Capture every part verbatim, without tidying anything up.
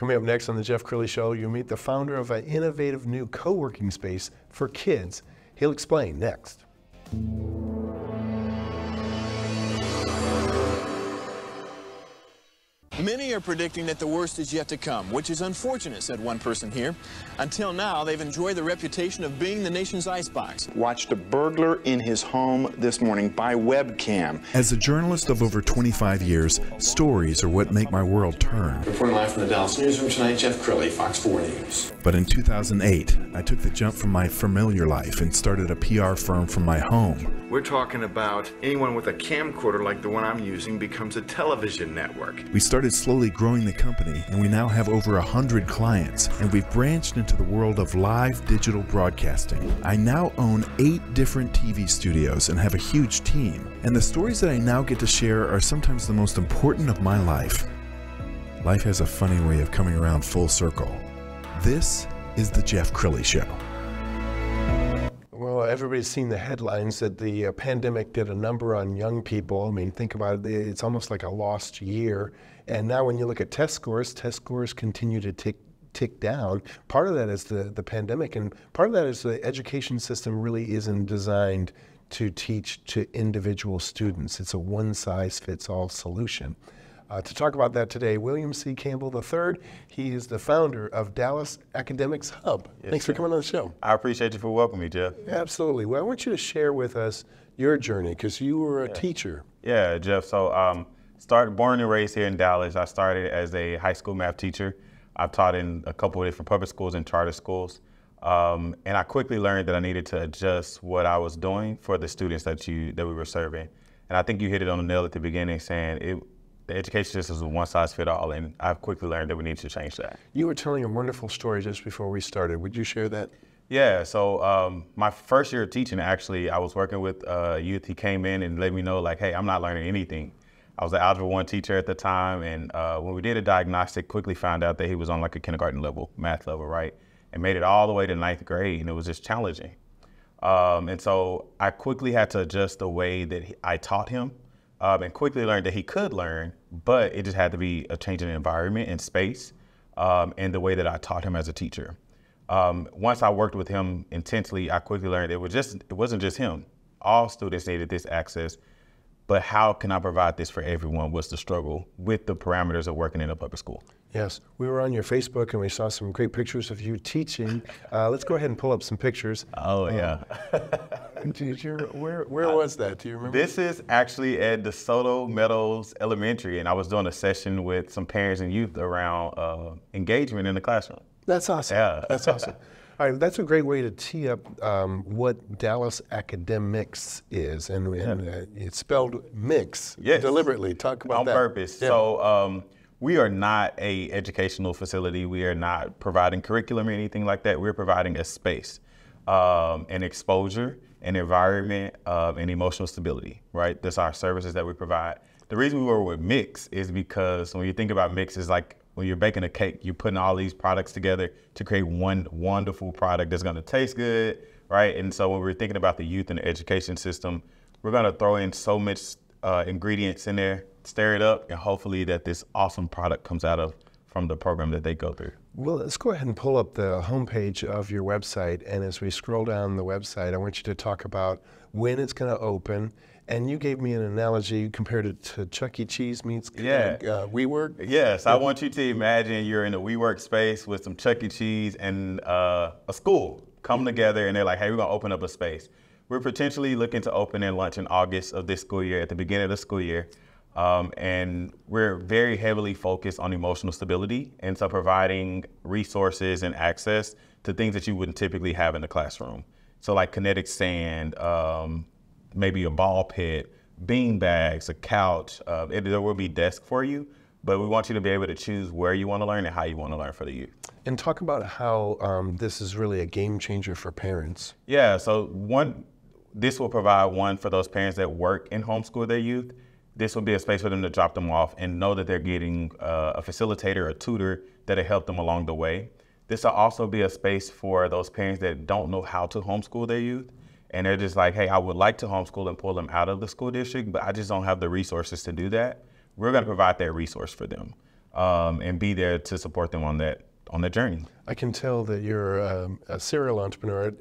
Coming up next on the Jeff Crilley Show, you'll meet the founder of an innovative new co-working space for kids. He'll explain next. Many are predicting that the worst is yet to come, which is unfortunate, said one person here. Until now, they've enjoyed the reputation of being the nation's icebox. Watched a burglar in his home this morning by webcam. As a journalist of over twenty-five years, stories are what make my world turn. Reporting live from the Dallas newsroom tonight, Jeff Crilley, Fox four News. But in two thousand eight, I took the jump from my familiar life and started a P R firm from my home. We're talking about anyone with a camcorder like the one I'm using becomes a television network. We started slowly growing the company, and we now have over a hundred clients, and we've branched into the world of live digital broadcasting. I now own eight different T V studios and have a huge team, and the stories that I now get to share are sometimes the most important of my life. Life has a funny way of coming around full circle. This is the Jeff Crilley Show. Well, everybody's seen the headlines that the uh, pandemic did a number on young people. I mean, think about it, it's almost like a lost year. And now when you look at test scores, test scores continue to tick, tick down. Part of that is the, the pandemic, and part of that is the education system really isn't designed to teach to individual students. It's a one-size-fits-all solution. Uh, to talk about that today, William C. Campbell the third. He is the founder of Dallas Academix Hub. Yes, Thanks sir. for coming on the show. I appreciate you for welcoming me, Jeff. Absolutely. Well, I want you to share with us your journey, because you were a yeah. teacher. Yeah, Jeff. So, um, started, born and raised here in Dallas. I started as a high school math teacher. I've taught in a couple of different public schools and charter schools. Um, and I quickly learned that I needed to adjust what I was doing for the students that, you, that we were serving. And I think you hit it on the nail at the beginning, saying it, the education system is a one-size-fits-all, and I've quickly learned that we need to change that. You were telling a wonderful story just before we started. Would you share that? Yeah, so um, my first year of teaching, actually, I was working with a uh, youth. He came in and let me know, like, hey, I'm not learning anything. I was an Algebra one teacher at the time, and uh, when we did a diagnostic, quickly found out that he was on like a kindergarten level, math level, right? And made it all the way to ninth grade, and it was just challenging. Um, and so I quickly had to adjust the way that he, I taught him. Um, and quickly learned that he could learn, but it just had to be a change in environment and space um, and the way that I taught him as a teacher. Um, once I worked with him intensely, I quickly learned it was just, it wasn't just him. All students needed this access, but how can I provide this for everyone was the struggle with the parameters of working in a public school. Yes, we were on your Facebook and we saw some great pictures of you teaching. Uh, let's go ahead and pull up some pictures. Oh um, yeah. Did you, where where uh, was that? Do you remember? This is actually at DeSoto Meadows Elementary, and I was doing a session with some parents and youth around uh, engagement in the classroom. That's awesome. Yeah, that's awesome. All right, that's a great way to tee up um, what Dallas Academix is, and, and uh, it's spelled mix yes. deliberately. Talk about on that on purpose. Yeah. So. Um, We are not a educational facility. We are not providing curriculum or anything like that. We're providing a space, um, an exposure, an environment, uh, and emotional stability, right? That's our services that we provide. The reason we were with Mix is because when you think about Mix, it's like when you're baking a cake, you're putting all these products together to create one wonderful product that's gonna taste good, right? And so when we're thinking about the youth and the education system, we're gonna throw in so much uh, ingredients in there, stir it up, and hopefully that this awesome product comes out of from the program that they go through. Well, let's go ahead and pull up the homepage of your website, and as we scroll down the website, I want you to talk about when it's going to open, and you gave me an analogy. You compared it to Chuck E. Cheese meets yeah. uh, WeWork. Yes, I want you to imagine you're in a WeWork space with some Chuck E. Cheese and uh, a school come together, and they're like, hey, we're going to open up a space. We're potentially looking to open in lunch in August of this school year, at the beginning of the school year. Um, and we're very heavily focused on emotional stability, and so providing resources and access to things that you wouldn't typically have in the classroom. So like kinetic sand, um, maybe a ball pit, bean bags, a couch. Uh, it, there will be desk for you, but we want you to be able to choose where you want to learn and how you want to learn for the youth. And talk about how um, this is really a game changer for parents. Yeah, so one, this will provide one for those parents that work and homeschool their youth. This will be a space for them to drop them off and know that they're getting uh, a facilitator, a tutor that'll help them along the way. This will also be a space for those parents that don't know how to homeschool their youth. And they're just like, hey, I would like to homeschool and pull them out of the school district, but I just don't have the resources to do that. We're gonna provide that resource for them. um, and be there to support them on that on that journey. I can tell that you're um, a serial entrepreneur.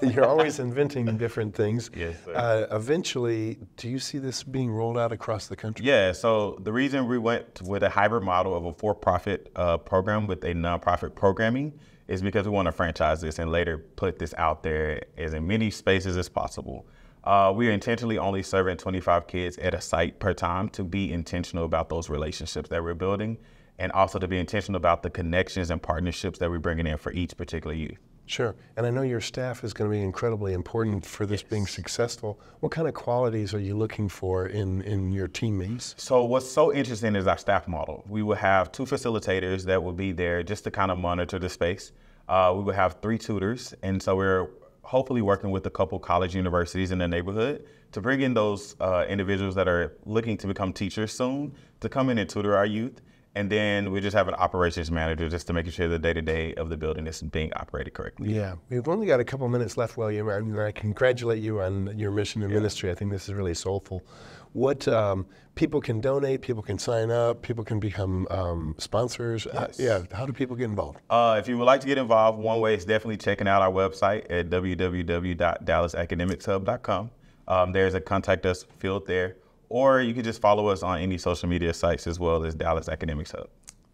You're always inventing different things. Yes, sir. Uh, eventually, do you see this being rolled out across the country? Yeah, so the reason we went with a hybrid model of a for-profit uh, program with a nonprofit programming is because we want to franchise this and later put this out there as in many spaces as possible. Uh, we are intentionally only serving twenty-five kids at a site per time to be intentional about those relationships that we're building, and also to be intentional about the connections and partnerships that we're bringing in for each particular youth. Sure, and I know your staff is going to be incredibly important for this yes. being successful. What kind of qualities are you looking for in, in your teammates? So what's so interesting is our staff model. We will have two facilitators that will be there just to kind of monitor the space. Uh, we will have three tutors, and so we're hopefully working with a couple college universities in the neighborhood to bring in those uh, individuals that are looking to become teachers soon to come in and tutor our youth. And then we just have an operations manager just to make sure the day-to-day of the building is being operated correctly. Yeah, we've only got a couple minutes left, William, and I congratulate you on your mission and yeah. ministry. I think this is really soulful. What um, people can donate, people can sign up, people can become um, sponsors. Yes. Uh, yeah, how do people get involved? Uh, if you would like to get involved, one way is definitely checking out our website at w w w dot dallas academix hub dot com. Um, there's a contact us field there. Or you can just follow us on any social media sites as well as Dallas Academix Hub.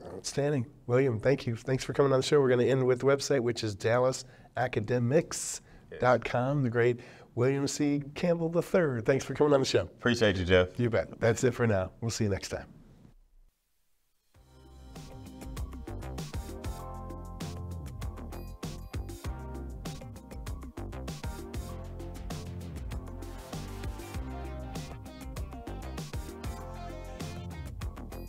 Outstanding. William, thank you. Thanks for coming on the show. We're going to end with the website, which is dallas academix dot com, the great William C. Campbell the third. Thanks for coming on the show. Appreciate you, Jeff. You bet. That's it for now. We'll see you next time.